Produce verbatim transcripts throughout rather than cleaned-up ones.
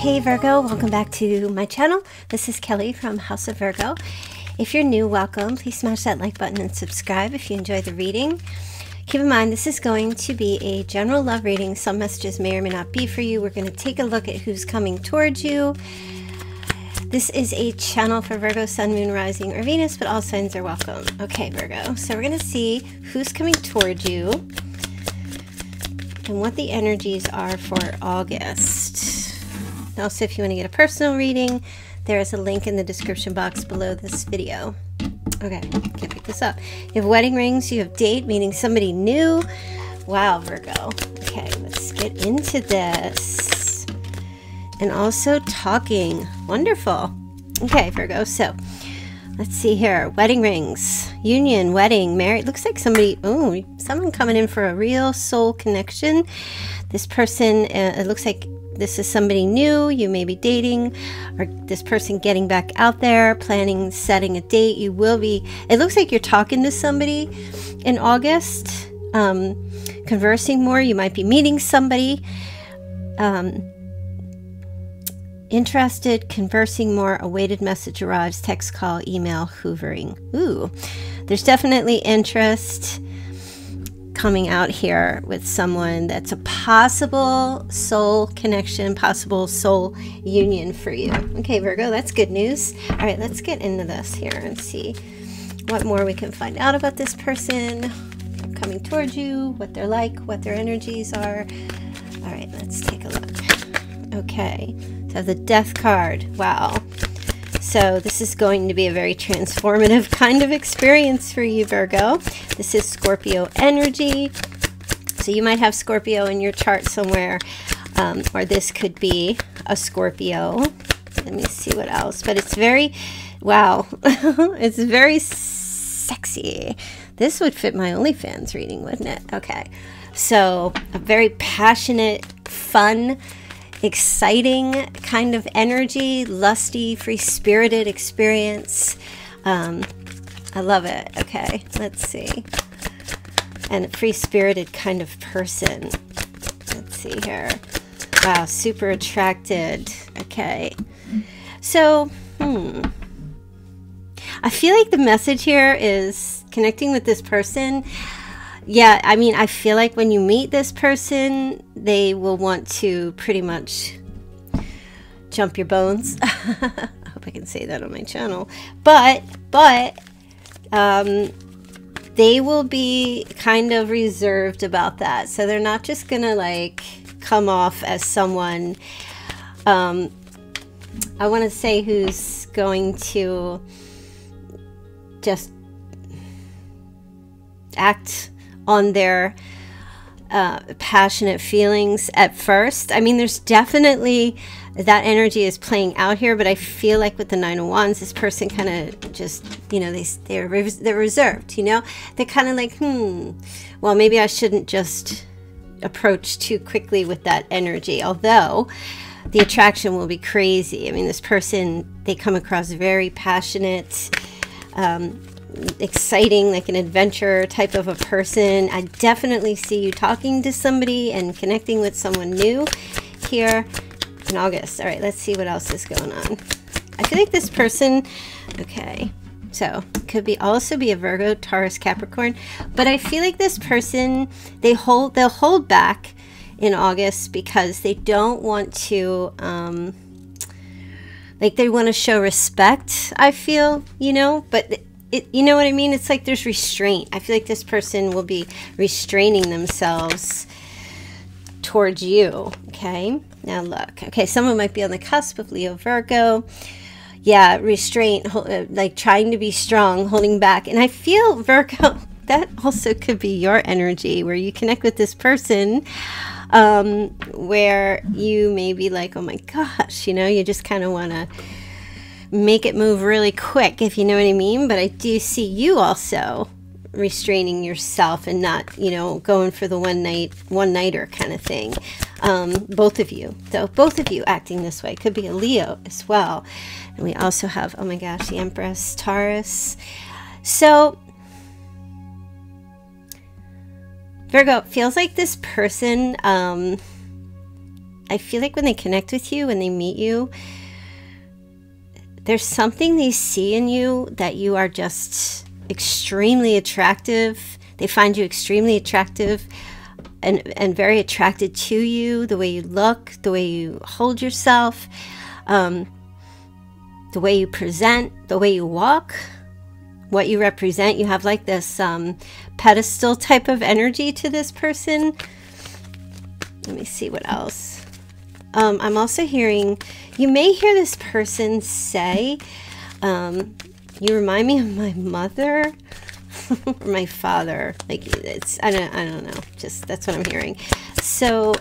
Hey Virgo, welcome back to my channel. This is Kelly from House of Virgo. If you're new, welcome. Please smash that like button and subscribe if you enjoy the reading. Keep in mind, this is going to be a general love reading. Some messages may or may not be for you. We're going to take a look at who's coming towards you. This is a channel for Virgo, Sun, Moon, Rising, or Venus, but all signs are welcome. Okay, Virgo. So we're going to see who's coming toward you and what the energies are for August. Also, if you want to get a personal reading, there is a link in the description box below this video. Okay, can't pick this up. You have wedding rings, you have date, meaning somebody new. Wow, Virgo. Okay, let's get into this. And also talking. Wonderful. Okay, Virgo, so let's see here. Wedding rings, union, wedding, marriage. Looks like somebody, oh, someone coming in for a real soul connection. This person, uh, it looks like this is somebody new. You may be dating, or this person getting back out there, planning, setting a date. You will be, it looks like you're talking to somebody in August, um, conversing more. You might be meeting somebody. Um, Interested, conversing more, a weighted message arrives, text, call, email, hoovering. Ooh, there's definitely interest coming out here with someone. That's a possible soul connection, possible soul union for you. Okay, Virgo, that's good news. All right, let's get into this here and see what more we can find out about this person coming towards you, what they're like, what their energies are. All right, let's take a look. Okay. So the death card, wow. So this is going to be a very transformative kind of experience for you, Virgo. This is Scorpio energy. So you might have Scorpio in your chart somewhere, um, or this could be a Scorpio. Let me see what else, but it's very, wow, it's very sexy. This would fit my OnlyFans reading, wouldn't it? Okay, so a very passionate, fun, exciting kind of energy, lusty, free-spirited experience. um I love it. Okay, let's see. And a free-spirited kind of person. Let's see here. Wow, super attracted. Okay, so hmm I feel like the message here is connecting with this person. Yeah, I mean, I feel like when you meet this person, they will want to pretty much jump your bones. I hope I can say that on my channel. But, but, um, they will be kind of reserved about that. So they're not just going to, like, come off as someone, um, I want to say who's going to just act on their uh, passionate feelings at first. I mean, there's definitely that energy is playing out here, but I feel like with the Nine of Wands, this person kind of just, you know, they, they're, res they're reserved, you know? They're kind of like, hmm, well, maybe I shouldn't just approach too quickly with that energy. Although the attraction will be crazy. I mean, this person, they come across very passionate, um, exciting, like an adventure type of a person. I definitely see you talking to somebody and connecting with someone new here in August. All right, let's see what else is going on. I feel like this person, okay, so could be also be a Virgo, Taurus, Capricorn, but I feel like this person, they hold, they'll hold back in August because they don't want to, um, like they want to show respect, I feel, you know, but It, you know what I mean? It's like there's restraint. I feel like this person will be restraining themselves towards you. Okay, now look. Okay, someone might be on the cusp of Leo, Virgo. Yeah, restraint, like trying to be strong, holding back. And I feel, Virgo, that also could be your energy where you connect with this person, um, where you may be like, oh my gosh, you know, you just kind of want to make it move really quick, if you know what I mean. But I do see you also restraining yourself and not, you know, going for the one night one nighter kind of thing. Um both of you, so both of you acting this way. Could be a Leo as well. And we also have, oh my gosh, the Empress, Taurus. So Virgo, feels like this person, um I feel like when they connect with you, when they meet you, there's something they see in you that you are just extremely attractive. They find you extremely attractive and, and very attracted to you, the way you look, the way you hold yourself, um, the way you present, the way you walk, what you represent. You have like this um, pedestal type of energy to this person. Let me see what else. Um, I'm also hearing, you may hear this person say, um, you remind me of my mother or my father. Like it's, I don't, I don't know. Just, that's what I'm hearing. So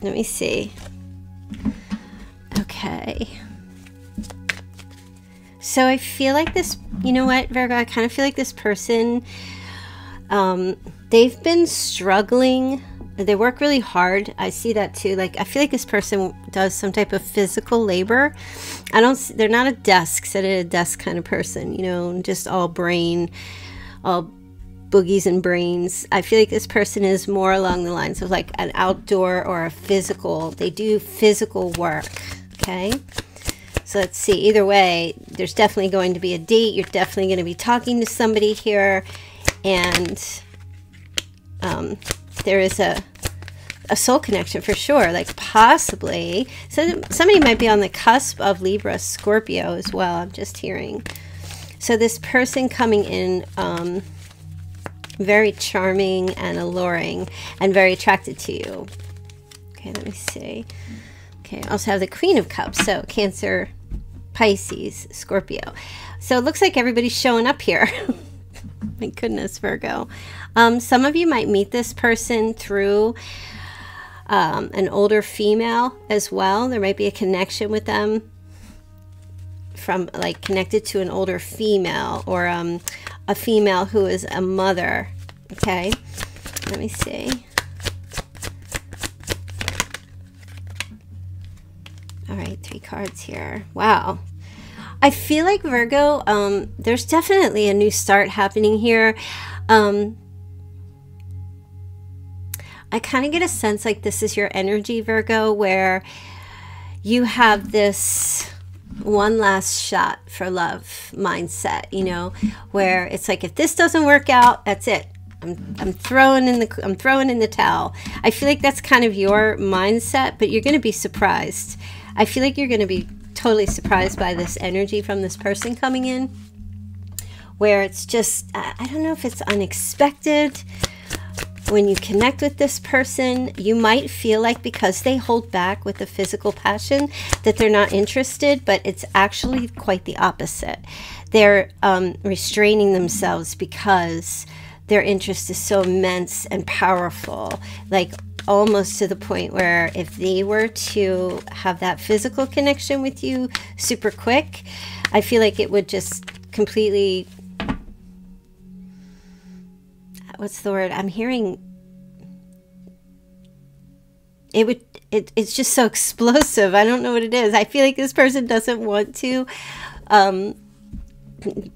let me see. Okay. So I feel like this, you know what, Virgo, I kind of feel like this person, um, they've been struggling. They work really hard. I see that too. Like, I feel like this person does some type of physical labor. I don't, they're not a desk, sit at a desk kind of person, you know, just all brain, all boogies and brains. I feel like this person is more along the lines of like an outdoor or a physical. They do physical work. Okay. So let's see. Either way, there's definitely going to be a date. You're definitely going to be talking to somebody here. And, um, there is a, a soul connection for sure. Like possibly, so somebody might be on the cusp of Libra, Scorpio as well. I'm just hearing. So this person coming in, um, very charming and alluring and very attracted to you. Okay, let me see. Okay, I also have the Queen of Cups. So Cancer, Pisces, Scorpio. So it looks like everybody's showing up here. My goodness, Virgo. Um, some of you might meet this person through um, an older female as well. There might be a connection with them from like connected to an older female or um, a female who is a mother. Okay, let me see. All right, three cards here. Wow. I feel like Virgo, um, there's definitely a new start happening here. Um, I kind of get a sense like this is your energy, Virgo, where you have this one last shot for love mindset, you know, where it's like, if this doesn't work out, that's it. I'm, I'm throwing in the, I'm throwing in the towel. I feel like that's kind of your mindset, but you're going to be surprised. I feel like you're going to be totally surprised by this energy from this person coming in, where it's just, I don't know if it's unexpected. When you connect with this person, you might feel like because they hold back with the physical passion that they're not interested, but it's actually quite the opposite. They're um, restraining themselves because their interest is so immense and powerful, like almost to the point where if they were to have that physical connection with you super quick, I feel like it would just completely, what's the word I'm hearing? It would, it, it's just so explosive. I don't know what it is. I feel like this person doesn't want to, um,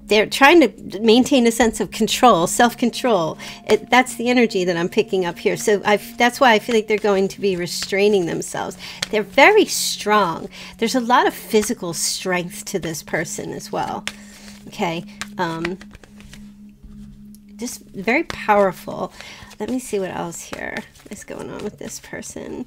they're trying to maintain a sense of control, self-control. That's the energy that I'm picking up here. So I've, that's why I feel like they're going to be restraining themselves. They're very strong. There's a lot of physical strength to this person as well. Okay. Um, just very powerful. Let me see what else here is going on with this person.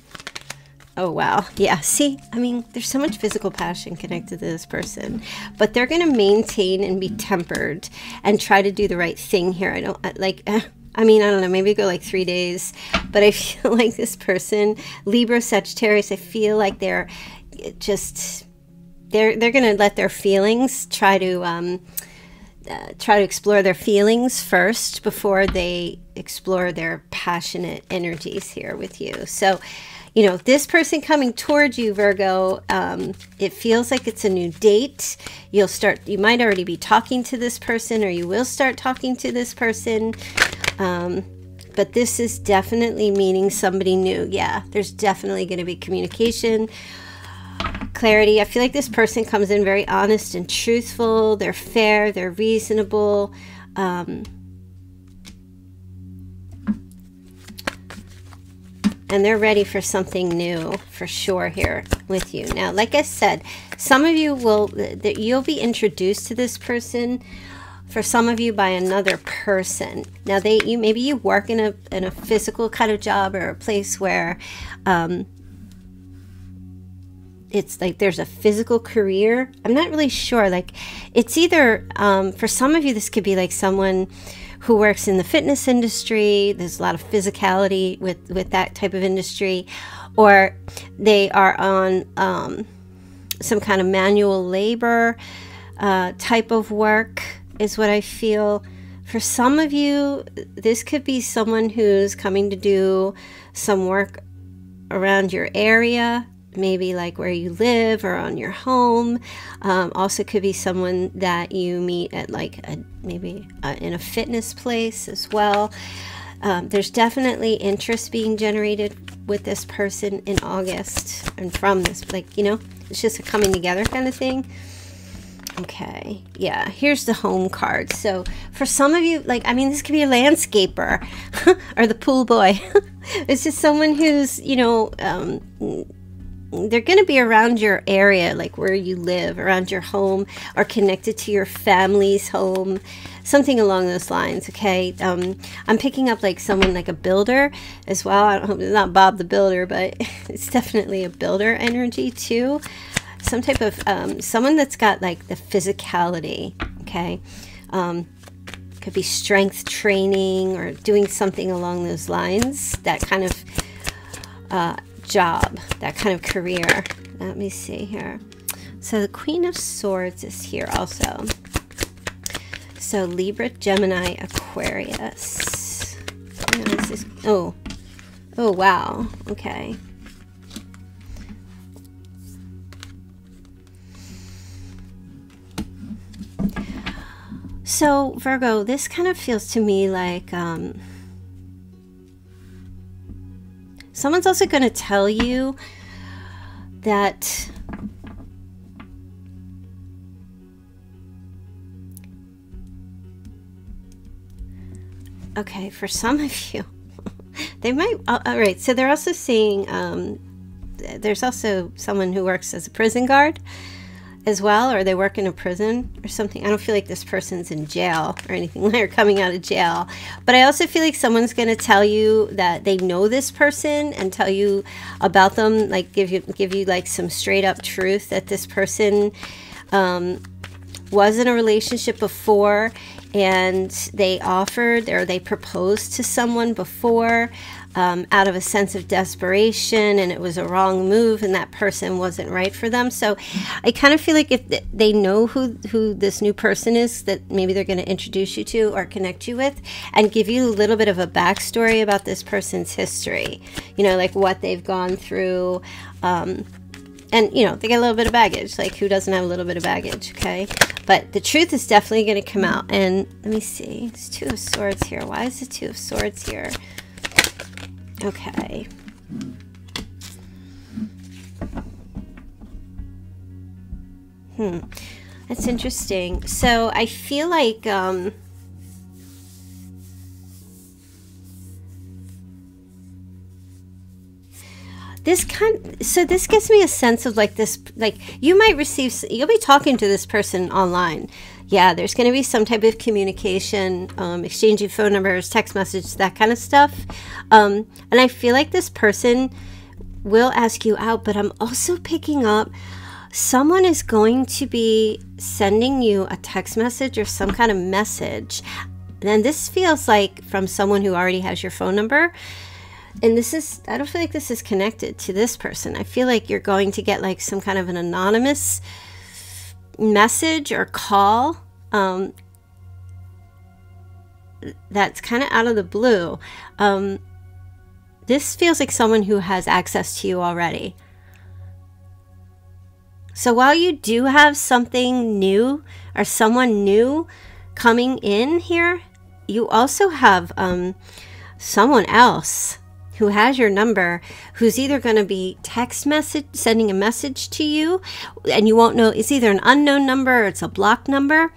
Oh, wow. Yeah. See, I mean, there's so much physical passion connected to this person, but they're going to maintain and be tempered and try to do the right thing here. I don't I, like, uh, I mean, I don't know, maybe go like three days, but I feel like this person, Libra, Sagittarius, I feel like they're just, they're, they're going to let their feelings try to, um, uh, try to explore their feelings first before they explore their passionate energies here with you. So, you know, this person coming towards you, Virgo, um, it feels like it's a new date. You'll start, you might already be talking to this person, or you will start talking to this person. Um, but this is definitely meaning somebody new. Yeah, there's definitely going to be communication, clarity. I feel like this person comes in very honest and truthful. They're fair, they're reasonable. Um, and they're ready for something new for sure here with you. Now, like I said, some of you will, that you'll be introduced to this person, for some of you by another person. Now they, you maybe you work in a, in a physical kind of job, or a place where um, it's like there's a physical career. I'm not really sure. Like it's either, um, for some of you, this could be like someone who works in the fitness industry. There's a lot of physicality with, with that type of industry, or they are on um, some kind of manual labor uh, type of work is what I feel. For some of you, this could be someone who's coming to do some work around your area, maybe like where you live or on your home. Um, also could be someone that you meet at like a, maybe uh, in a fitness place as well. Um, there's definitely interest being generated with this person in August, and from this, like, you know, it's just a coming together kind of thing. Okay, yeah, here's the home card. So for some of you, like, I mean, this could be a landscaper or the pool boy. It's just someone who's, you know, um, they're going to be around your area, like where you live, around your home, or connected to your family's home, something along those lines, okay? Um, I'm picking up like someone like a builder as well. I don't hope it's not Bob the Builder, but it's definitely a builder energy too. Some type of um, someone that's got like the physicality, okay? Um, could be strength training or doing something along those lines, that kind of uh, job, that kind of career. Let me see here. So the Queen of Swords is here also. So Libra, Gemini, Aquarius. No, this is, oh, oh wow, okay. So Virgo, this kind of feels to me like um, someone's also going to tell you that okay, for some of you, they might, all right, so they're also seeing um, there's also someone who works as a prison guard as well, or they work in a prison or something. I don't feel like this person's in jail or anything, they're coming out of jail, but I also feel like someone's going to tell you that they know this person and tell you about them, like give you give you like some straight up truth that this person um, was in a relationship before, and they offered or they proposed to someone before Um, out of a sense of desperation, and it was a wrong move, and that person wasn't right for them. So I kind of feel like if th they know who, who this new person is that maybe they're going to introduce you to or connect you with, and give you a little bit of a backstory about this person's history, you know, like what they've gone through. Um, and, you know, they get a little bit of baggage. Like, who doesn't have a little bit of baggage, okay? But the truth is definitely going to come out. And let me see. It's Two of Swords here. Why is the Two of Swords here? Okay. Hmm. That's interesting. So I feel like um, this kind. So this gives me a sense of like this. Like you might receive. You'll be talking to this person online. Yeah, there's going to be some type of communication, um, exchanging phone numbers, text message, that kind of stuff. Um, and I feel like this person will ask you out, but I'm also picking up someone is going to be sending you a text message or some kind of message. And this feels like from someone who already has your phone number. And this is, I don't feel like this is connected to this person. I feel like you're going to get like some kind of an anonymous message or call um, that's kind of out of the blue. Um, this feels like someone who has access to you already. So while you do have something new or someone new coming in here, you also have um, someone else who has your number, who's either going to be text message, sending a message to you, and you won't know, it's either an unknown number or it's a blocked number,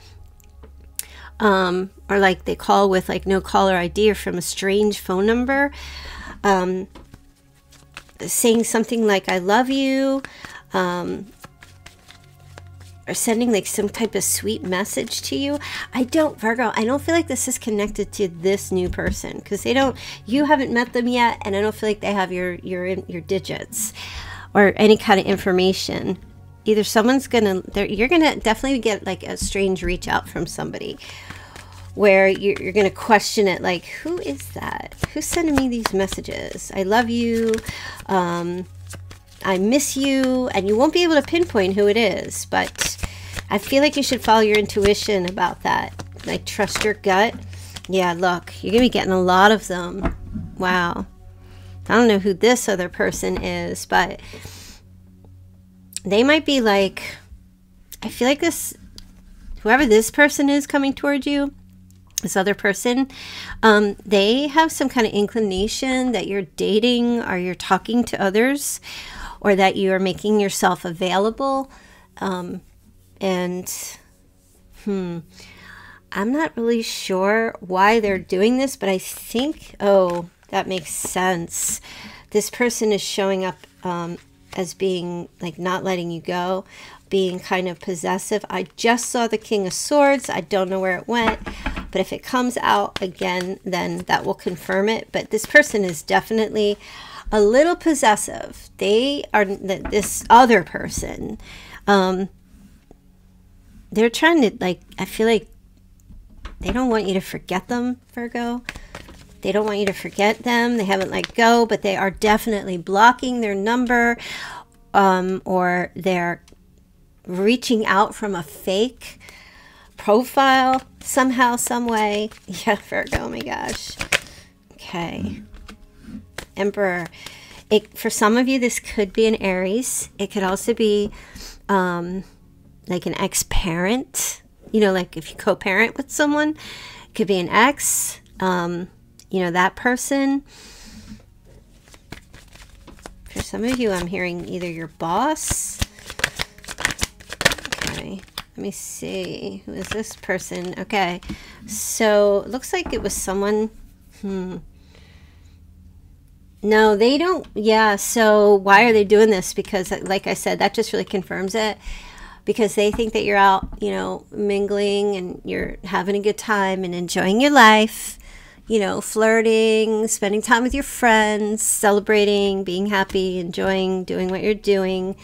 um, or like they call with like no caller I D or from a strange phone number. Um, saying something like, I love you, um, or sending like some type of sweet message to you. I don't, Virgo, I don't feel like this is connected to this new person, because they don't, you haven't met them yet, and I don't feel like they have your, your, your digits or any kind of information. Either someone's gonna, you're gonna definitely get like a strange reach out from somebody where you're, you're gonna question it, like, who is that? Who's sending me these messages? I love you, um, I miss you, and you won't be able to pinpoint who it is, but I feel like you should follow your intuition about that. Like, trust your gut. Yeah, look, you're gonna be getting a lot of them. Wow. I don't know who this other person is, but they might be like, I feel like this, whoever this person is coming toward you, this other person, um, they have some kind of inclination that you're dating or you're talking to others, or that you are making yourself available. Um, and, hmm, I'm not really sure why they're doing this, but I think, oh, that makes sense. This person is showing up um, as being like not letting you go, being kind of possessive. I just saw the King of Swords. I don't know where it went, but if it comes out again, then that will confirm it. But this person is definitely a little possessive. They are, this other person, um, they're trying to, like, I feel like they don't want you to forget them, Virgo. They don't want you to forget them. They haven't let go, but they are definitely blocking their number, um, or they're reaching out from a fake profile somehow, some way. Yeah, Virgo, oh my gosh. Okay. Emperor. It, for some of you, this could be an Aries. It could also be um, like an ex-parent. You know, like if you co-parent with someone, it could be an ex. Um... You know, that person, for some of you, I'm hearing either your boss. Okay, let me see. Who is this person? Okay, so it looks like it was someone. Hmm. No, they don't. Yeah, so why are they doing this? Because, like I said, that just really confirms it. Because they think that you're out, you know, mingling and you're having a good time and enjoying your life. You know, flirting, spending time with your friends, celebrating, being happy, enjoying, doing what you're doing.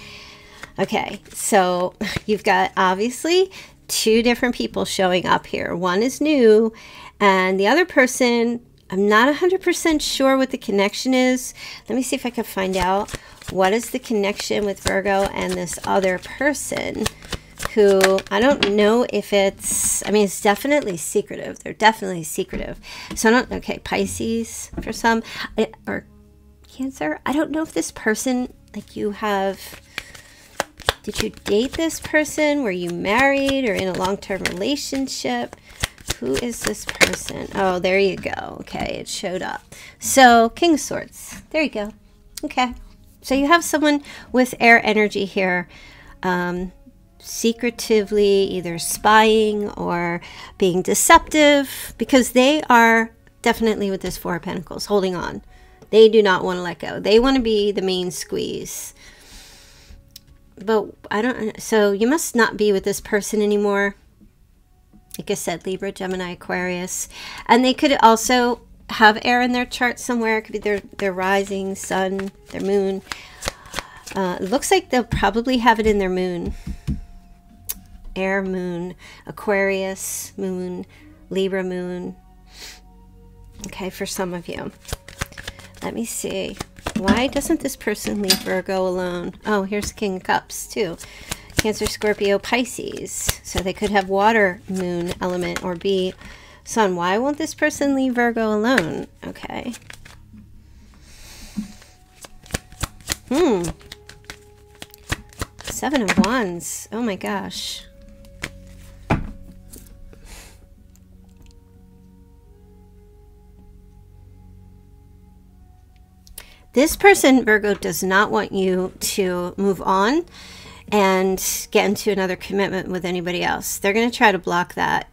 Okay, so you've got obviously two different people showing up here. One is new, and the other person, I'm not one hundred percent sure what the connection is. Let me see if I can find out what is the connection with Virgo and this other person, who I don't know if it's, I mean, it's definitely secretive. They're definitely secretive. So I don't, okay, Pisces for some, or Cancer. I don't know if this person, like you have, did you date this person? Were you married or in a long-term relationship? Who is this person? Oh, there you go. Okay, it showed up. So King of Swords, there you go. Okay. So you have someone with air energy here. Um, secretively either spying or being deceptive, because they are definitely with this Four of Pentacles holding on. They do not want to let go. They want to be the main squeeze. But I don't, so you must not be with this person anymore. Like I said, Libra, Gemini, Aquarius, and they could also have air in their chart somewhere. It could be their, their rising sun, their moon. Uh, looks like they'll probably have it in their moon. Air moon, Aquarius moon, Libra moon. Okay, for some of you. Let me see. Why doesn't this person leave Virgo alone? Oh, here's King of Cups too. Cancer, Scorpio, Pisces. So they could have water moon element or be sun. Why won't this person leave Virgo alone? Okay. Hmm. Seven of Wands. Oh my gosh. This person, Virgo, does not want you to move on and get into another commitment with anybody else. They're going to try to block that.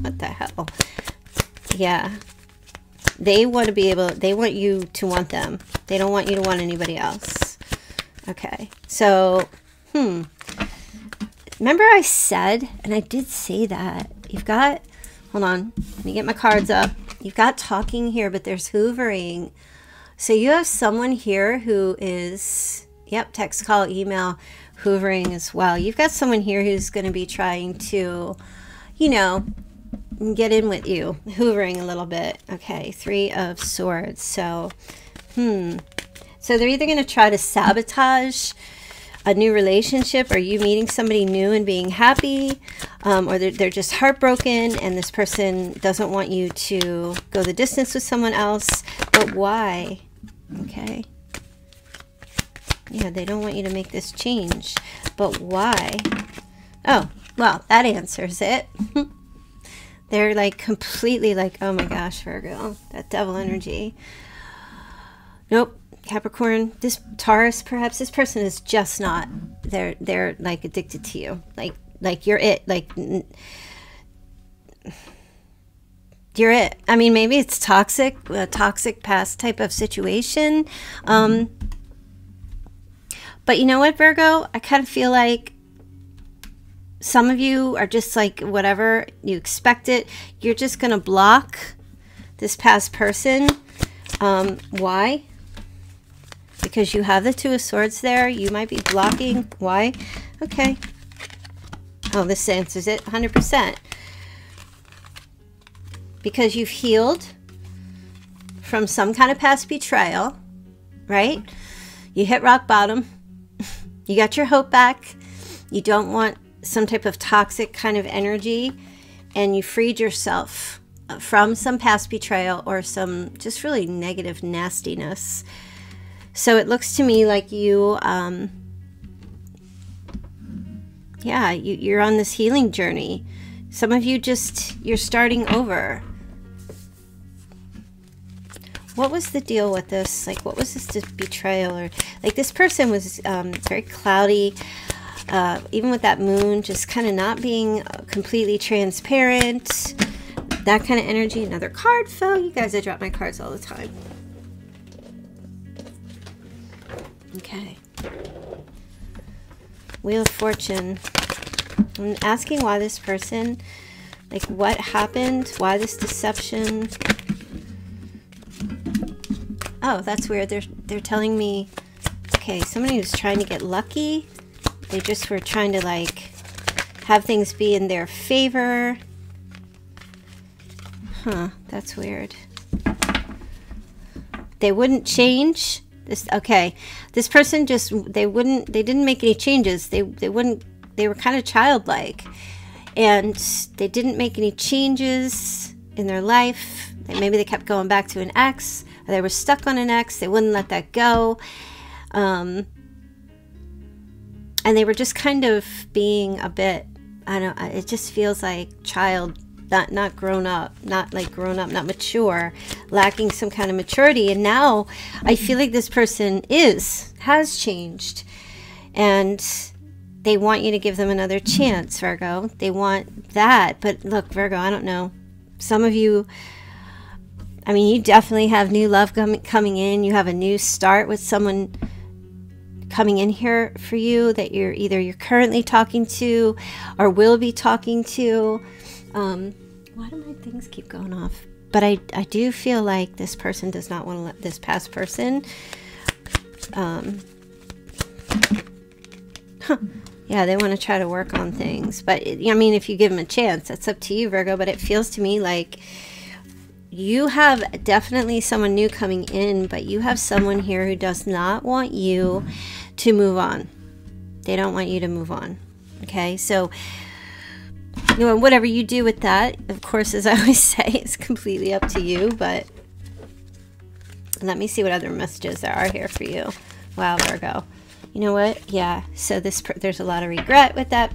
What the hell? Yeah. They want to be able, they want you to want them. They don't want you to want anybody else. Okay, so, hmm. Remember I said, and I did say that, you've got, hold on, let me get my cards up. You've got talking here, but there's hoovering. So you have someone here who is, yep, text, call, email, hoovering as well. You've got someone here who's going to be trying to, you know, get in with you, hoovering a little bit. Okay, three of swords. So, hmm. So they're either going to try to sabotage a new relationship, or you meeting somebody new and being happy, um, or they're, they're just heartbroken and this person doesn't want you to go the distance with someone else. But why? Okay. Yeah, they don't want you to make this change. But why? Oh, well, that answers it. They're like completely like, oh my gosh, Virgo, that devil energy. Nope. Capricorn, this Taurus, perhaps this person is just not, they're they're like addicted to you, like like you're it, like you're it. I mean, maybe it's toxic, a toxic past type of situation, um but you know what, Virgo, I kind of feel like some of you are just like, whatever you expect it, you're just gonna block this past person. Um why? Because you have the Two of Swords there. You might be blocking. Why? Okay. Oh, this answers it one hundred percent. Because you've healed from some kind of past betrayal, right? You hit rock bottom. You got your hope back. You don't want some type of toxic kind of energy. And you freed yourself from some past betrayal or some just really negative nastiness. So it looks to me like you, um, yeah, you, you're on this healing journey. Some of you just, you're starting over. What was the deal with this? Like, what was this betrayal? Or like this person was um, very cloudy, uh, even with that moon, just kind of not being completely transparent, that kind of energy. Another card fell. You guys, I drop my cards all the time. Okay. Wheel of Fortune. I'm asking why this person, like what happened? Why this deception? Oh, that's weird. They're, they're telling me, okay, somebody was trying to get lucky. They just were trying to like have things be in their favor. Huh, that's weird. They wouldn't change. This, okay, this person just, they wouldn't, they didn't make any changes. They, they wouldn't, they were kind of childlike and they didn't make any changes in their life. They, maybe they kept going back to an ex, or they were stuck on an ex. They wouldn't let that go. Um, and they were just kind of being a bit, I don't, it just feels like child, not, not grown up, not like grown up, not mature, lacking some kind of maturity. And now I feel like this person is, has changed, and they want you to give them another chance, Virgo. They want that. But look, Virgo, I don't know. Some of you, I mean, you definitely have new love com coming in. You have a new start with someone coming in here for you that you're either you're currently talking to or will be talking to. Um, why do my things keep going off? But I, I do feel like this person does not want to let this past person, um, huh. Yeah, they want to try to work on things. But it, I mean, if you give them a chance, that's up to you, Virgo. But it feels to me like you have definitely someone new coming in, but you have someone here who does not want you to move on. They don't want you to move on. Okay, so... you know, and whatever you do with that, of course, as I always say, it's completely up to you. But let me see what other messages there are here for you. Wow, Virgo. You know what? Yeah. So this, there's a lot of regret with that.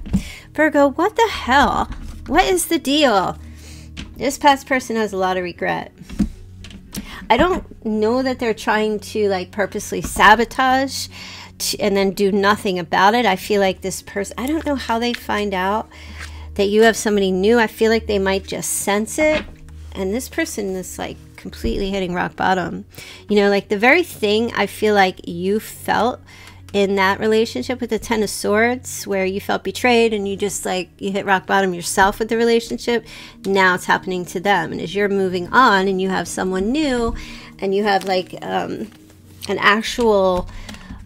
Virgo, what the hell? What is the deal? This past person has a lot of regret. I don't know that they're trying to like purposely sabotage and then do nothing about it. I feel like this person, I don't know how they find out that you have somebody new. I feel like they might just sense it. And this person is like completely hitting rock bottom. You know, like the very thing I feel like you felt in that relationship with the Ten of Swords, where you felt betrayed and you just like you hit rock bottom yourself with the relationship, now it's happening to them. And as you're moving on and you have someone new and you have like um, an actual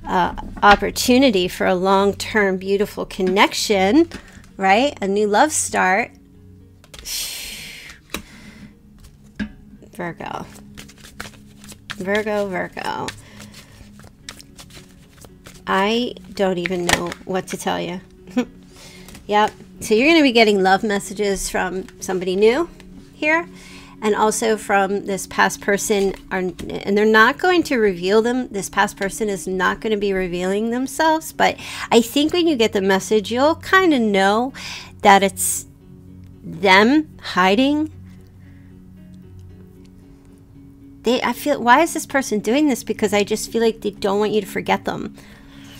uh, opportunity for a long-term beautiful connection, right? A new love start. Virgo, Virgo, Virgo. I don't even know what to tell you. Yep. So you're going to be getting love messages from somebody new here, and also from this past person, are, and they're not going to reveal them. This past person is not going to be revealing themselves, but I think when you get the message, you'll kind of know that it's them hiding. They, I feel, why is this person doing this? Because I just feel like they don't want you to forget them.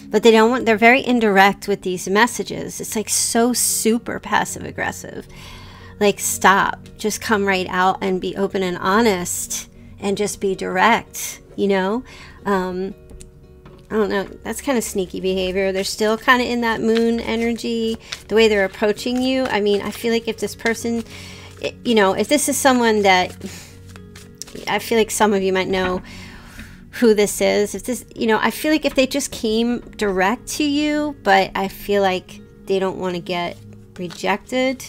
But they don't want, they're very indirect with these messages. It's like so super passive aggressive. Like stop, just come right out and be open and honest and just be direct, you know? Um, I don't know, that's kind of sneaky behavior. They're still kind of in that moon energy, the way they're approaching you. I mean, I feel like if this person, you know, if this is someone that, I feel like some of you might know who this is. If this, you know, I feel like if they just came direct to you, but I feel like they don't want to get rejected,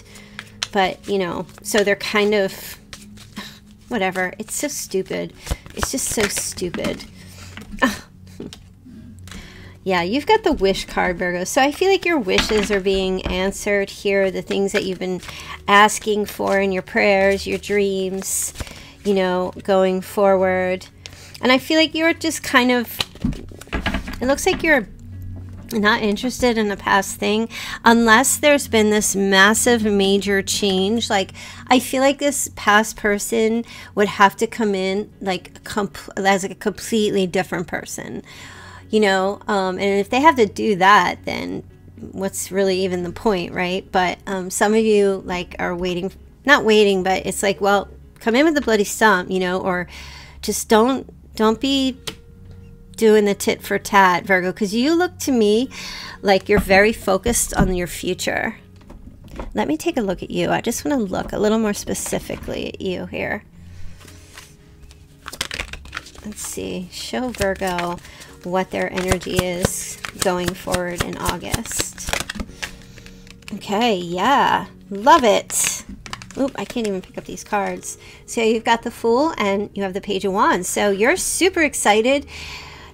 but you know, so they're kind of whatever. It's so stupid. It's just so stupid. Yeah, you've got the wish card, Virgo. So I feel like your wishes are being answered here, the things that you've been asking for in your prayers, your dreams, you know, going forward. And I feel like you're just kind of, it looks like you're not interested in a past thing unless there's been this massive major change. Like I feel like this past person would have to come in like comp- as a completely different person, you know, um, and if they have to do that, then what's really even the point, right? But um, some of you like are waiting, not waiting, but it's like, well, come in with the bloody stump, you know, or just don't, don't be doing the tit for tat, Virgo, because you look to me like you're very focused on your future. Let me take a look at you. I just want to look a little more specifically at you here. Let's see. Show Virgo what their energy is going forward in August. Okay, yeah. Love it. Oop, I can't even pick up these cards. So you've got the Fool and you have the Page of Wands. So you're super excited,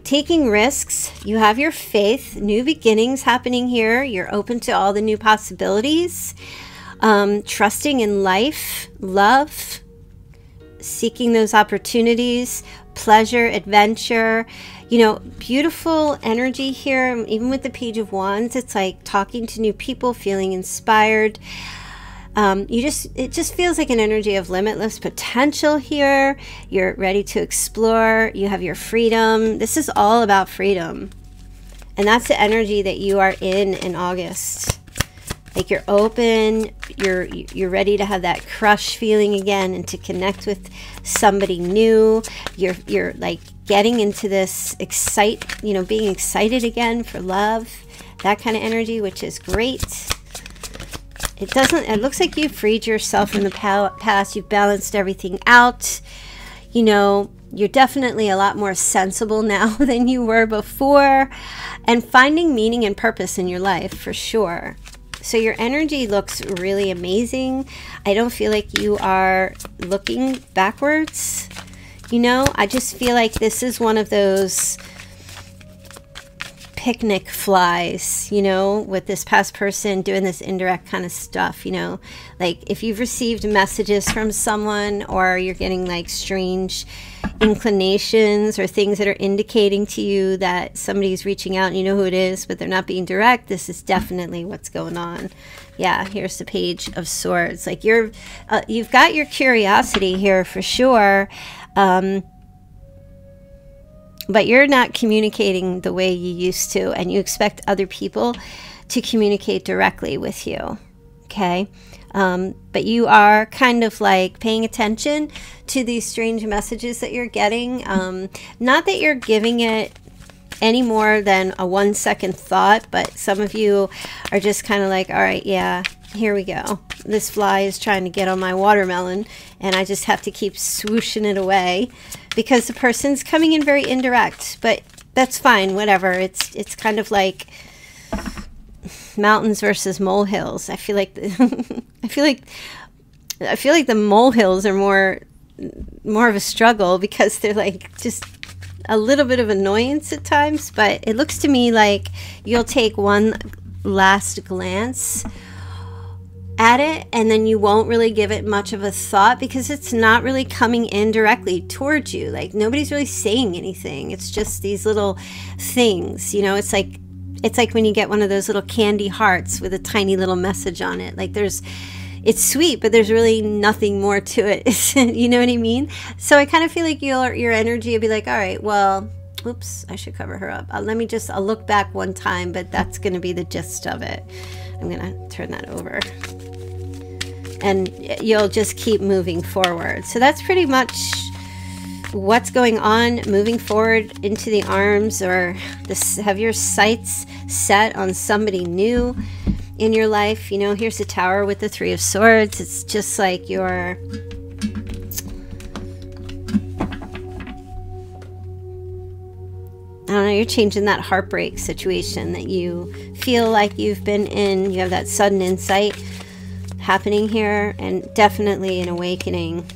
taking risks. You have your faith, new beginnings happening here. You're open to all the new possibilities, um, trusting in life, love, seeking those opportunities, pleasure, adventure, you know, beautiful energy here. Even with the Page of Wands, it's like talking to new people, feeling inspired. Um, you just, it just feels like an energy of limitless potential here. You're ready to explore. You have your freedom. This is all about freedom. And that's the energy that you are in in August. Like you're open, you're, you're ready to have that crush feeling again and to connect with somebody new. You're, you're like getting into this excite, you know, being excited again for love, that kind of energy, which is great. It doesn't, it looks like you've freed yourself from the past. You've balanced everything out. You know, you're definitely a lot more sensible now than you were before, and finding meaning and purpose in your life for sure. So your energy looks really amazing. I don't feel like you are looking backwards. You know, I just feel like this is one of those picnic flies, you know, with this past person doing this indirect kind of stuff, you know, like if you've received messages from someone or you're getting like strange inclinations or things that are indicating to you that somebody's reaching out and you know who it is, but they're not being direct. This is definitely what's going on. Yeah. Here's the Page of Swords. Like you're, uh, you've got your curiosity here for sure. Um, But you're not communicating the way you used to, and you expect other people to communicate directly with you. okay? Um, but you are kind of like paying attention to these strange messages that you're getting. Um, not that you're giving it any more than a one second thought, but some of you are just kind of like, all right, yeah, here we go. This fly is trying to get on my watermelon and I just have to keep swooshing it away because the person's coming in very indirect, but that's fine, whatever. It's, it's kind of like mountains versus molehills. I feel like the I feel like I feel like the molehills are more more of a struggle because they're like just a little bit of annoyance at times, but it looks to me like you'll take one last glance at it and then you won't really give it much of a thought because it's not really coming in directly towards you. Like nobody's really saying anything. It's just these little things, you know. It's like It's like when you get one of those little candy hearts with a tiny little message on it. Like there's, it's sweet, but there's really nothing more to it. You know what I mean? So I kind of feel like your your energy will be like, all right, well, oops, I should cover her up. I'll, let me just, I'll look back one time, but that's going to be the gist of it. I'm going to turn that over. And you'll just keep moving forward. So that's pretty much what's going on, moving forward into the arms, or this, have your sights set on somebody new in your life. You know, here's the Tower with the Three of Swords. It's just like your I don't know, you're changing that heartbreak situation that you feel like you've been in. You have that sudden insight happening here, and definitely an awakening.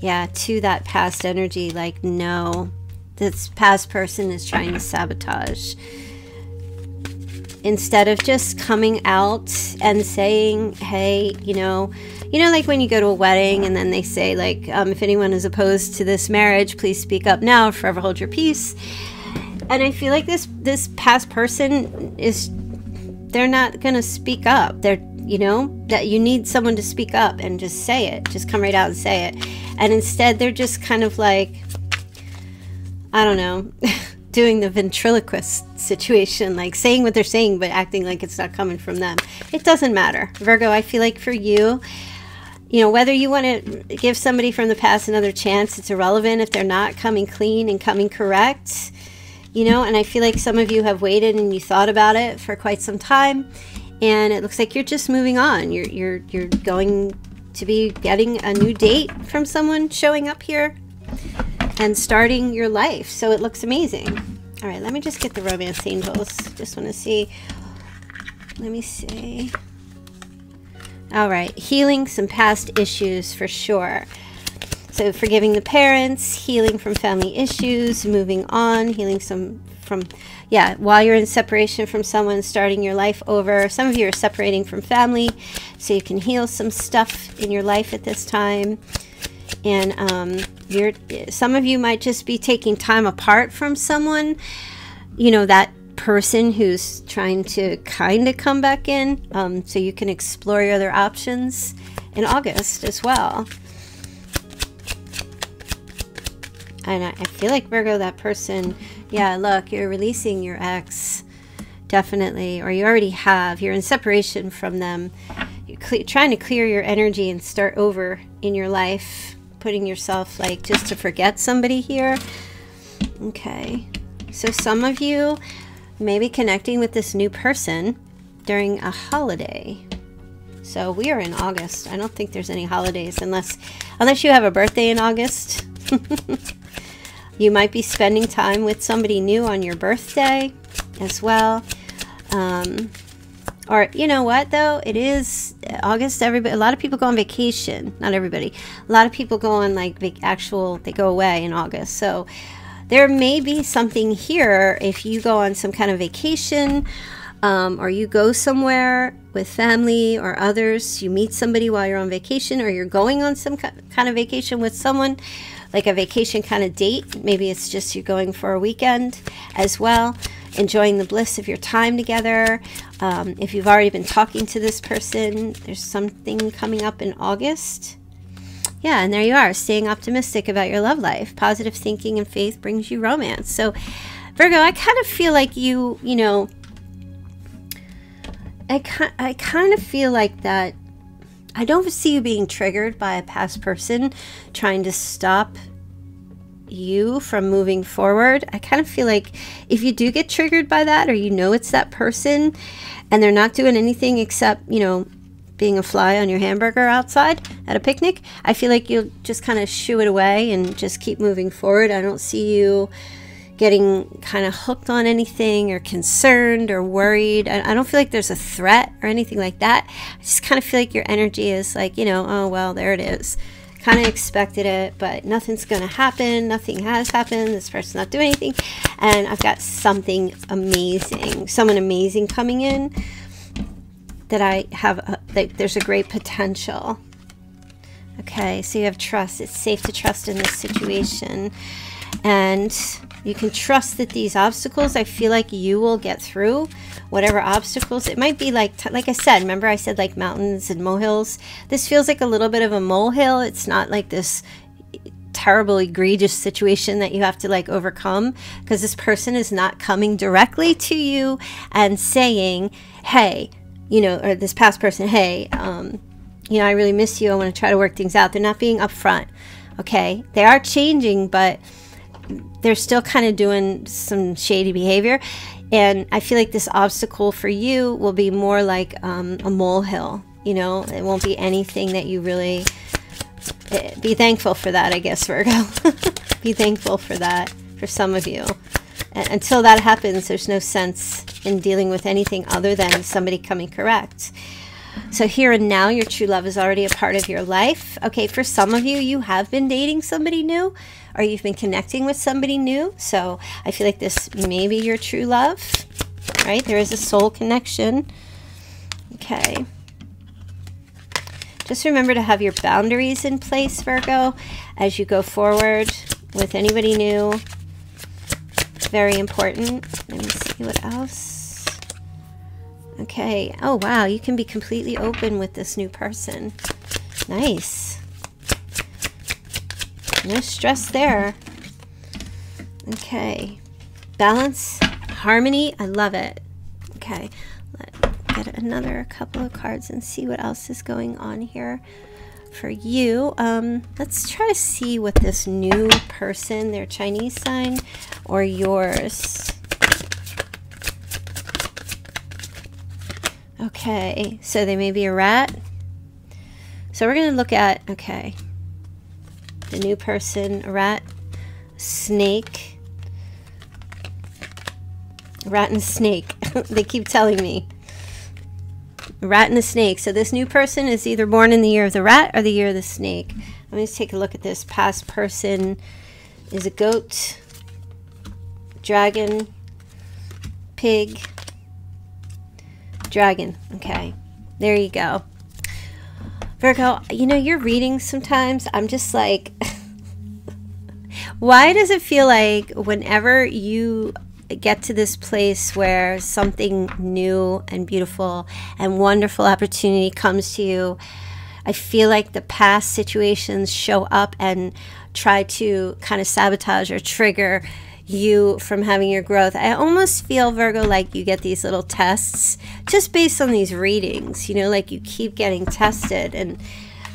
Yeah, to that past energy, like, no, this past person is trying to sabotage. Instead of just coming out and saying, hey, you know, you know, like when you go to a wedding and then they say, like, um, if anyone is opposed to this marriage, please speak up now, forever hold your peace. And I feel like this, this past person is, they're not going to speak up. They're, you know, that you need someone to speak up and just say it. Just come right out and say it. And instead, they're just kind of like, I don't know, doing the ventriloquist situation, like saying what they're saying, but acting like it's not coming from them. It doesn't matter. Virgo, I feel like for you, you know, whether you want to give somebody from the past another chance, it's irrelevant if they're not coming clean and coming correct, you know, and I feel like some of you have waited and you thought about it for quite some time. And it looks like you're just moving on. You're, you're, you're going to be getting a new date from someone, showing up here and starting your life. So it looks amazing. All right, let me just get the Romance Angels. Just want to see. Let me see. All right, healing some past issues for sure. So forgiving the parents, healing from family issues, moving on, healing some from, yeah, while you're in separation from someone, starting your life over. Some of you are separating from family, so you can heal some stuff in your life at this time. And um, you're, some of you might just be taking time apart from someone, you know, that person who's trying to kind of come back in, um, so you can explore your other options in August as well. And I, I feel like, Virgo, that person, yeah, look, you're releasing your ex, definitely, or you already have. You're in separation from them. You're cle- trying to clear your energy and start over in your life, putting yourself, like, just to forget somebody here. Okay. So some of you may be connecting with this new person during a holiday. So we are in August. I don't think there's any holidays unless, unless you have a birthday in August. You might be spending time with somebody new on your birthday as well. Um, or you know what though? It is August. Everybody, a lot of people go on vacation. Not everybody. A lot of people go on like big actual, they go away in August. So there may be something here if you go on some kind of vacation, um, or you go somewhere with family or others. You meet somebody while you're on vacation, or you're going on some kind of vacation with someone, like a vacation kind of date. Maybe it's just you're going for a weekend as well, enjoying the bliss of your time together. Um, if you've already been talking to this person, there's something coming up in August. Yeah, and there you are, staying optimistic about your love life. Positive thinking and faith brings you romance. So, Virgo, I kind of feel like you, you know, I, I kind of feel like that. I don't see you being triggered by a past person trying to stop you from moving forward. I kind of feel like if you do get triggered by that, or you know it's that person and they're not doing anything except, you know, being a fly on your hamburger outside at a picnic, I feel like you'll just kind of shoo it away and just keep moving forward. I don't see you getting kind of hooked on anything, or concerned or worried. I, I don't feel like there's a threat or anything like that. I just kind of feel like your energy is like, you know, oh, well, there it is. Kind of expected it, but nothing's going to happen. Nothing has happened. This person's not doing anything. And I've got something amazing, someone amazing coming in that I have, a, that there's a great potential. Okay, so you have trust. It's safe to trust in this situation. And you can trust that these obstacles, I feel like you will get through whatever obstacles. It might be like, t like I said, remember I said like mountains and molehills? This feels like a little bit of a molehill. It's not like this terrible, egregious situation that you have to like overcome, because this person is not coming directly to you and saying, hey, you know, or this past person, hey, um, you know, I really miss you. I want to try to work things out. They're not being upfront. Okay. They are changing, but they're still kind of doing some shady behavior. And I feel like this obstacle for you will be more like um, a molehill. You know, it won't be anything that you really, be thankful for that, I guess, Virgo. Be thankful for that, for some of you. And until that happens, there's no sense in dealing with anything other than somebody coming correct. So here and now, your true love is already a part of your life. Okay, for some of you, you have been dating somebody new, or you've been connecting with somebody new. So I feel like this may be your true love, right? There is a soul connection. Okay. Just remember to have your boundaries in place, Virgo, as you go forward with anybody new. Very important. Let me see what else. Okay. Oh, wow. You can be completely open with this new person. Nice. No stress there. Okay. Balance, harmony. I love it. Okay. Let's get another couple of cards and see what else is going on here for you. Um, let's try to see what this new person, their Chinese sign or yours. Okay, so they may be a rat. So we're going to look at, okay, the new person, a rat, snake, rat and snake. They keep telling me. A rat and a snake. So this new person is either born in the year of the rat or the year of the snake. Let me just take a look at this. Past person is a goat, dragon, pig, dragon. Okay, there you go, Virgo. You know, your readings sometimes, I'm just like, why does it feel like whenever you get to this place where something new and beautiful and wonderful opportunity comes to you, I feel like the past situations show up and try to kind of sabotage or trigger you from having your growth? I almost feel, Virgo, like you get these little tests just based on these readings, you know, like you keep getting tested and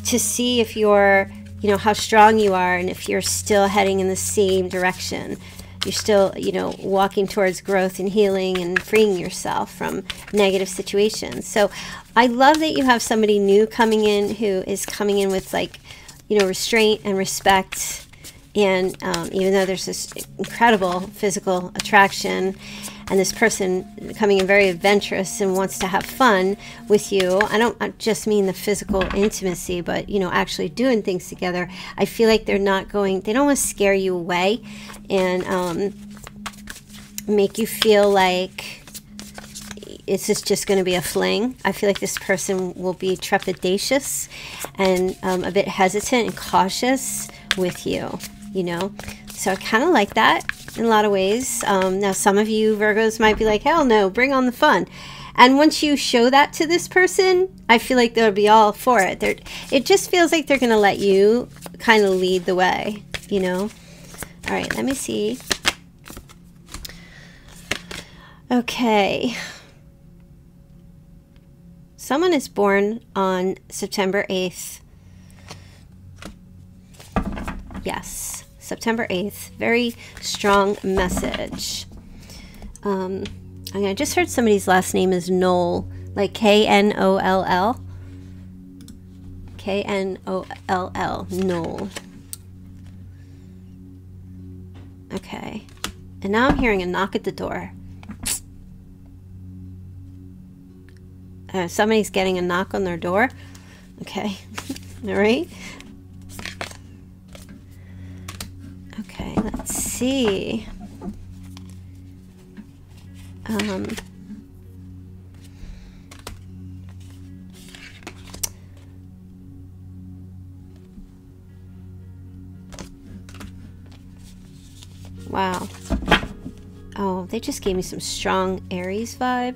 to see if you're, you know, how strong you are, and if you're still heading in the same direction, you're still, you know, walking towards growth and healing and freeing yourself from negative situations. So I love that you have somebody new coming in who is coming in with, like, you know, restraint and respect. And um, even though there's this incredible physical attraction, and this person coming in very adventurous and wants to have fun with you, I don't I just mean the physical intimacy, but, you know, actually doing things together. I feel like they're not going, they don't want to scare you away and um, make you feel like it's just, just going to be a fling. I feel like this person will be trepidatious and um, a bit hesitant and cautious with you. You know, so I kind of like that in a lot of ways. Um, now, some of you Virgos might be like, hell no, bring on the fun. And once you show that to this person, I feel like they'll be all for it. They're, it just feels like they're going to let you kind of lead the way, you know? All right, let me see. Okay. Someone is born on September eighth. Yes, September eighth. Very strong message. Um, I just heard somebody's last name is Knoll, like K N O L L. K N O L L, Knoll. Okay. And now I'm hearing a knock at the door. Uh, somebody's getting a knock on their door. Okay. All right. Okay, let's see. Um, wow. Oh, they just gave me some strong Aries vibe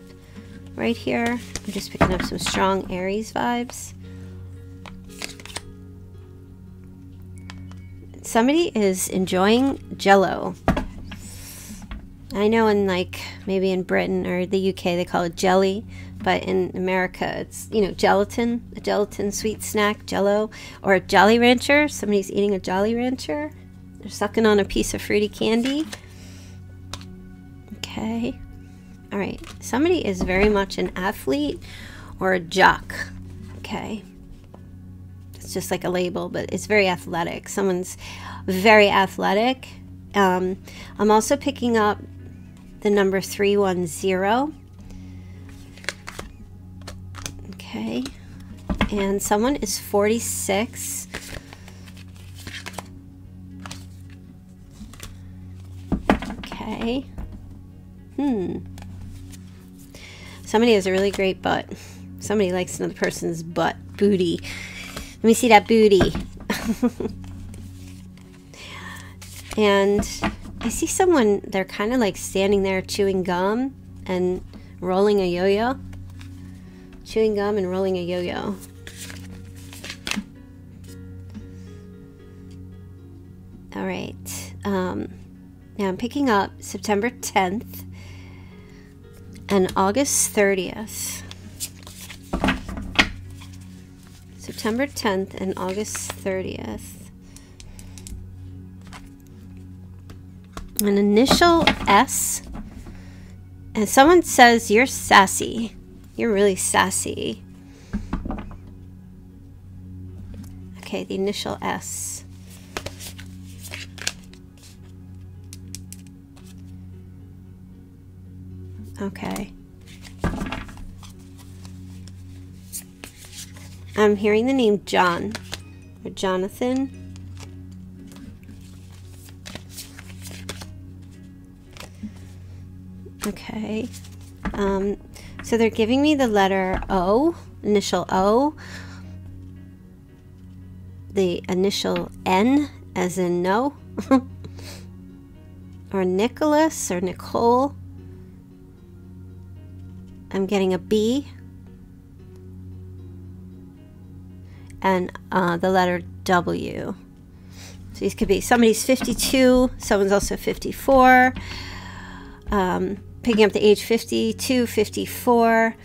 right here. I'm just picking up some strong Aries vibes. Somebody is enjoying Jell-O. I know in like maybe in Britain or the U K they call it jelly, but in America it's, you know, gelatin, a gelatin sweet snack, Jell-O, or a Jolly Rancher. Somebody's eating a Jolly Rancher. They're sucking on a piece of fruity candy. Okay. All right. Somebody is very much an athlete or a jock. Okay. It's just like a label, but it's very athletic. Someone's very athletic. Um, I'm also picking up the number three one zero. Okay. And someone is forty-six. Okay. Hmm. Somebody has a really great butt. Somebody likes another person's butt. Booty. Let me see that booty. And I see someone, they're kind of like standing there chewing gum and rolling a yo-yo. Chewing gum and rolling a yo-yo. All right. Um, now I'm picking up September tenth and August thirtieth. September tenth and August thirtieth. An initial S, and someone says you're sassy, you're really sassy. Okay, the initial S. Okay, I'm hearing the name John or Jonathan. Okay, um, so they're giving me the letter O, initial O, the initial N as in no, or Nicholas or Nicole. I'm getting a B, and uh, the letter W. So these could be, somebody's fifty-two, someone's also fifty-four. Um, picking up the age fifty-two, fifty-four.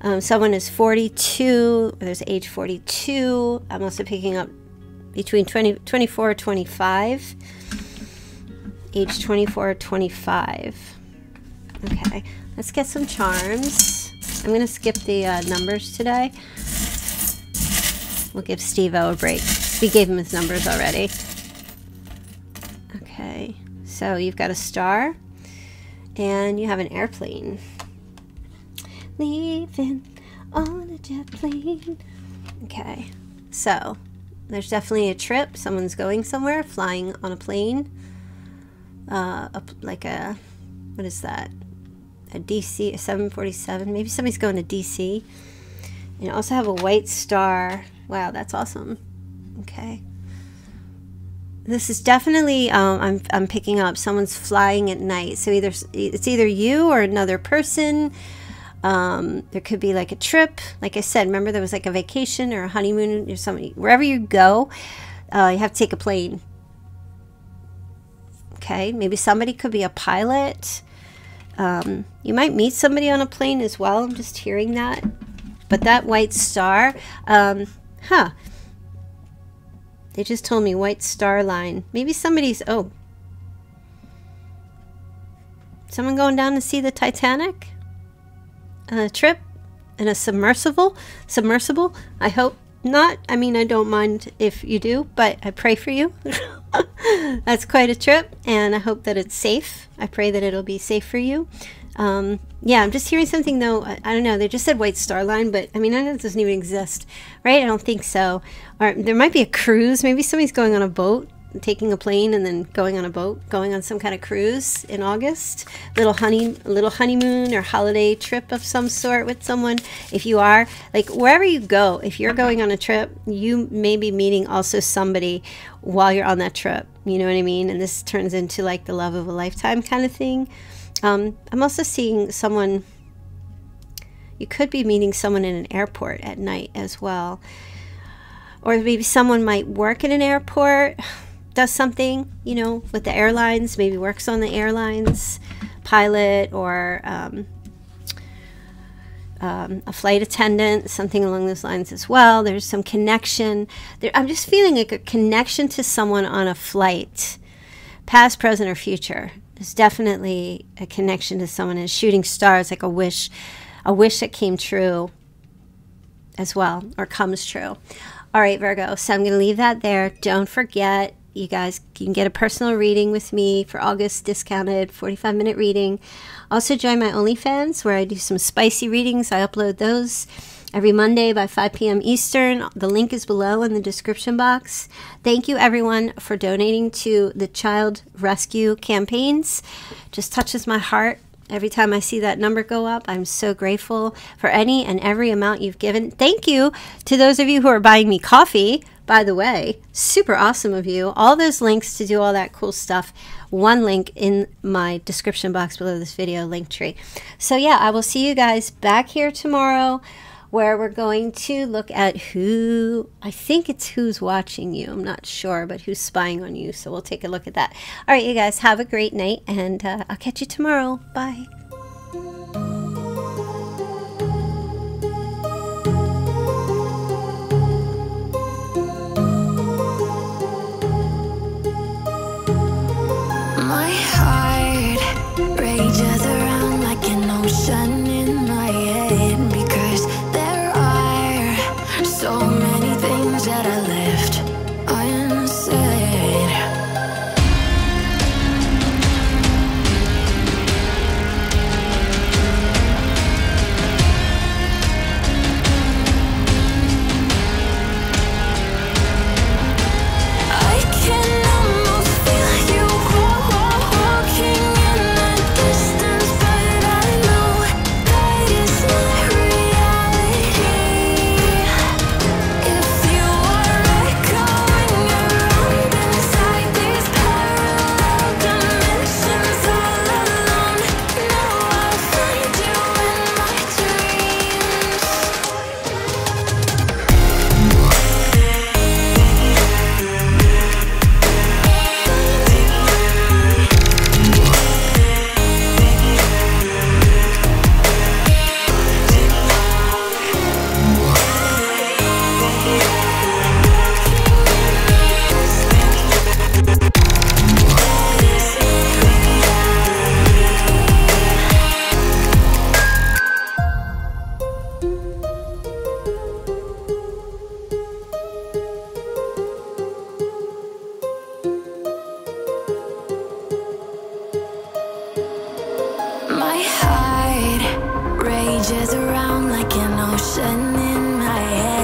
Um, someone is forty-two. There's age forty-two. I'm also picking up between twenty, twenty-four, twenty-five. Age twenty-four, twenty-five. Okay, let's get some charms. I'm going to skip the uh, numbers today. We'll give Steve-O a break. We gave him his numbers already. Okay, so you've got a star. And you have an airplane. Leaving on a jet plane. Okay, so there's definitely a trip. Someone's going somewhere, flying on a plane. Uh, a, like a, what is that? A D C, a seven forty-seven. Maybe somebody's going to D C. And you also have a white star. Wow, that's awesome. Okay. This is definitely, um, I'm, I'm picking up someone's flying at night. So either it's either you or another person. Um, there could be like a trip. Like I said, remember there was like a vacation or a honeymoon or something. Wherever you go, uh, you have to take a plane. Okay, maybe somebody could be a pilot. Um, you might meet somebody on a plane as well. I'm just hearing that. But that white star, um, huh. They just told me white star line. Maybe somebody's, oh. Someone going down to see the Titanic? A trip? In a submersible? Submersible? I hope not. I mean, I don't mind if you do, but I pray for you. That's quite a trip, and I hope that it's safe. I pray that it'll be safe for you. Um, yeah, I'm just hearing something, though. I, I don't know. They just said white star line, but I mean, I know it doesn't even exist, right? I don't think so. Or there might be a cruise. Maybe somebody's going on a boat, taking a plane and then going on a boat, going on some kind of cruise in August. Little honey, little honeymoon or holiday trip of some sort with someone. If you are, like, wherever you go, if you're going on a trip, you may be meeting also somebody while you're on that trip. You know what I mean? And this turns into like the love of a lifetime kind of thing. Um, I'm also seeing someone, you could be meeting someone in an airport at night as well. Or maybe someone might work in an airport, does something, you know, with the airlines, maybe works on the airlines, pilot or um, um, a flight attendant, something along those lines as well. There's some connection. There, I'm just feeling like a connection to someone on a flight, past, present, or future. There's definitely a connection to someone and shooting stars, like a wish, a wish that came true as well, or comes true. All right, Virgo, so I'm going to leave that there. Don't forget, you guys, you can get a personal reading with me for August, discounted forty-five minute reading. Also join my OnlyFans where I do some spicy readings. I upload those every Monday by five P M Eastern. The link is below in the description box. Thank you everyone for donating to the child rescue campaigns. Just touches my heart every time I see that number go up. I'm so grateful for any and every amount you've given. Thank you to those of you who are buying me coffee, by the way. Super awesome of you. All those links to do all that cool stuff. One link in my description box below this video, Linktree. So yeah, I will see you guys back here tomorrow, where we're going to look at who, I think it's who's watching you. I'm not sure, but who's spying on you. So we'll take a look at that. All right, you guys, have a great night, and uh, I'll catch you tomorrow. Bye. Just around like an ocean in my head.